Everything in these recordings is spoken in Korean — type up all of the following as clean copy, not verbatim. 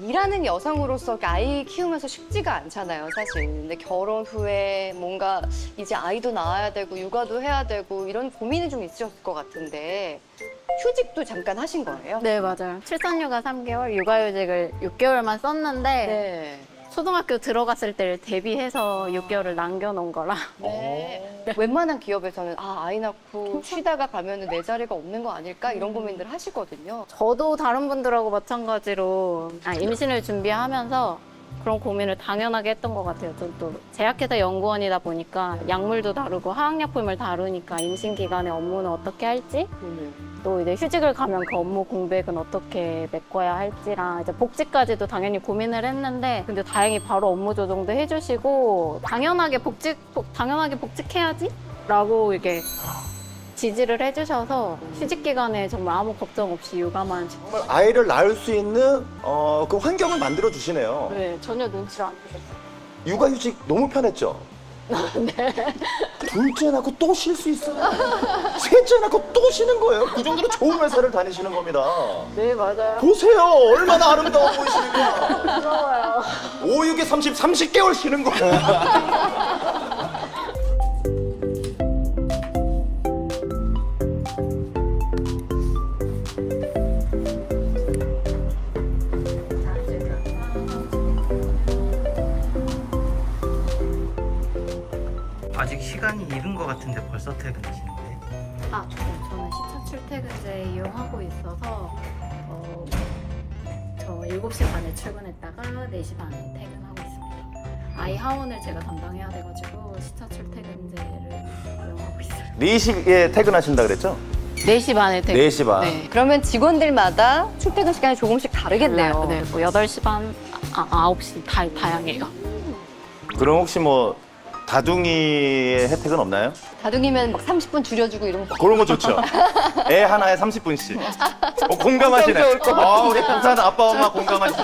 일하는 여성으로서 아이 키우면서 쉽지가 않잖아요, 사실. 근데 결혼 후에 뭔가 이제 아이도 낳아야 되고 육아도 해야 되고 이런 고민이 좀 있으셨을 것 같은데 휴직도 잠깐 하신 거예요? 네, 맞아요. 출산휴가 3개월, 육아휴직을 6개월만 썼는데 네. 초등학교 들어갔을 때를 대비해서 6개월을 남겨놓은 거라. 네. 웬만한 기업에서는 아이 낳고 쉬다가 가면 내 자리가 없는 거 아닐까 이런 고민들 하시거든요. 저도 다른 분들하고 마찬가지로 임신을 준비하면서 그런 고민을 당연하게 했던 것 같아요. 저는 또 제약회사 연구원이다 보니까 약물도 다루고 화학약품을 다루니까 임신 기간에 업무는 어떻게 할지 또 이제 휴직을 가면 그 업무 공백은 어떻게 메꿔야 할지랑 이제 복직까지도 당연히 고민을 했는데 근데 다행히 바로 업무 조정도 해주시고 당연하게 복직해야지라고 이게 지지를 해주셔서 휴직 기간에 정말 아무 걱정 없이 육아만 정말 아이를 낳을 수 있는 그 환경을 만들어 주시네요. 네, 전혀 눈치를 안 주셨어요. 육아 휴직 너무 편했죠. 네. 둘째 낳고 또 쉴 수 있어요. 셋째 낳고 또 쉬는 거예요. 그 정도로 좋은 회사를 다니시는 겁니다. 네, 맞아요. 보세요. 얼마나 아름다워 보이시는가. 부러워요. 5, 6에 30, 30개월 쉬는 거예요. 아직 시간이 이른 것 같은데 벌써 퇴근하시는데? 아, 저는 시차 출퇴근제 이용하고 있어서 저 7시 반에 출근했다가 4시 반에 퇴근하고 있습니다. 아이 하원을 제가 담당해야 돼가지고 시차 출퇴근제를 이용하고 있어요. 4시에 퇴근하신다 그랬죠? 4시 반에 퇴근. 4시 반. 네. 그러면 직원들마다 출퇴근 시간이 조금씩 다르겠네요. 네, 뭐 8시 반, 9시 다양해요. 그럼 혹시 뭐 다둥이의 혜택은 없나요? 다둥이면 막 30분 줄여주고 이런 거. 그런 거 좋죠. 애 하나에 30분씩. 공감하시네. 우리 부산 아빠 엄마 공감하시네.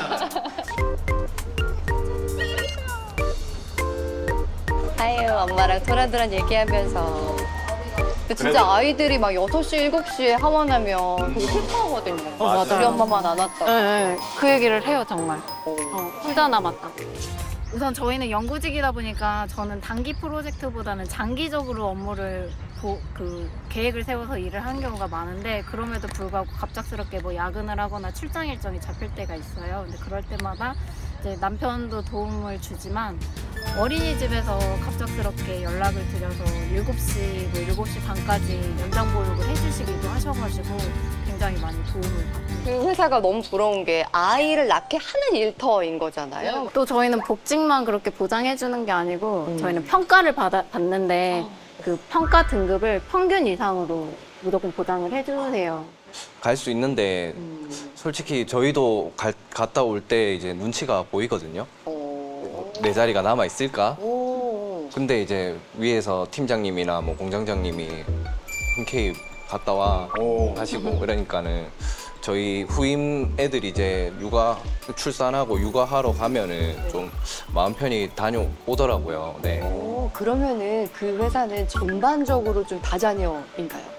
아유, 엄마랑 도란도란 얘기하면서. 근데 진짜 그래도... 아이들이 막 6시, 7시에 하원하면 되게 슬퍼하거든요. 맞아. 우리 엄마만 안 왔다고. 네, 그 얘기를 해요, 정말. 혼자 남았다고. 우선 저희는 연구직이다 보니까 저는 단기 프로젝트보다는 장기적으로 업무를 계획을 세워서 일을 하는 경우가 많은데 그럼에도 불구하고 갑작스럽게 뭐 야근을 하거나 출장 일정이 잡힐 때가 있어요. 근데 그럴 때마다 이제 남편도 도움을 주지만 어린이집에서 갑작스럽게 연락을 드려서 7시, 뭐 7시 반까지 연장 보육을 해주시기도 하셔가지고 굉장히 많이 도움을 받고 그 회사가 너무 부러운 게 아이를 낳게 하는 일터인 거잖아요. 또 저희는 복직만 그렇게 보장해주는 게 아니고 저희는 평가를 받는데 그 평가 등급을 평균 이상으로 무조건 보장을 해주세요. 갈 수 있는데 솔직히 저희도 갔다 올 때 이제 눈치가 보이거든요. 내 자리가 남아 있을까? 근데 이제 위에서 팀장님이나 뭐 공장장님이 흔쾌히 갔다 와 하시고 그러니까는 저희 후임 애들이 이제 육아 출산하고 육아하러 가면은 좀 마음 편히 다녀오더라고요. 네. 그러면은 그 회사는 전반적으로 좀 다자녀인가요?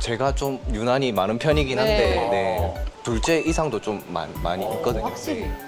제가 좀 유난히 많은 편이긴 한데 네. 둘째 이상도 좀 많이 있거든요. 확실히.